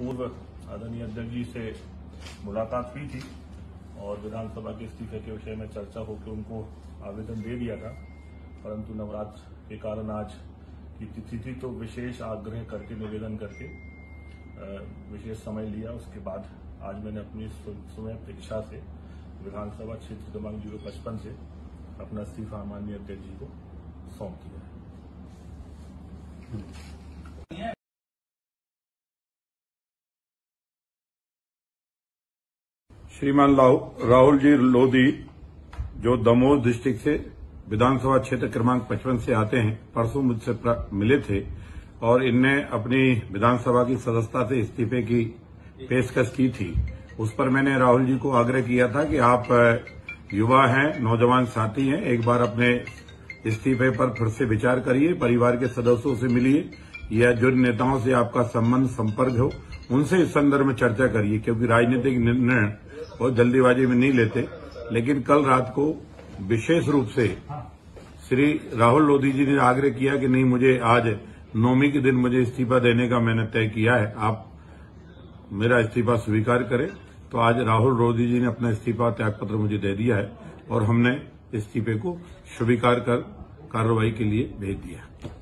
पूर्व आदरणीय अध्यक्ष जी से मुलाकात हुई थी और विधानसभा के इस्तीफे के विषय में चर्चा होकर उनको आवेदन दे दिया था, परंतु नवरात्र के कारण आज की तिथि थी तो विशेष आग्रह करके निवेदन करके विशेष समय लिया। उसके बाद आज मैंने अपनी स्वयं अपेक्षा से विधानसभा क्षेत्र क्रमांक 055 से अपना इस्तीफा माननीय अध्यक्ष जी को सौंप दिया। श्रीमान राहुल जी लोधी जो दमोह डिस्ट्रिक्ट से विधानसभा क्षेत्र क्रमांक 55 से आते हैं, परसों मुझसे मिले थे और इनने अपनी विधानसभा की सदस्यता से इस्तीफे की पेशकश की थी। उस पर मैंने राहुल जी को आग्रह किया था कि आप युवा हैं, नौजवान साथी हैं, एक बार अपने इस्तीफे पर फिर से विचार करिए, परिवार के सदस्यों से मिलिए या जो नेताओं से आपका संबंध संपर्क हो उनसे इस संदर्भ में चर्चा करिए, क्योंकि राजनीतिक निर्णय और जल्दीबाजी में नहीं लेते। लेकिन कल रात को विशेष रूप से श्री राहुल लोधी जी ने आग्रह किया कि नहीं, मुझे आज नौमी के दिन मुझे इस्तीफा देने का मैंने तय किया है, आप मेरा इस्तीफा स्वीकार करें। तो आज राहुल लोधी जी ने अपना इस्तीफा त्यागपत्र मुझे दे दिया है और हमने इस्तीफे को स्वीकार कर कार्रवाई के लिए भेज दिया।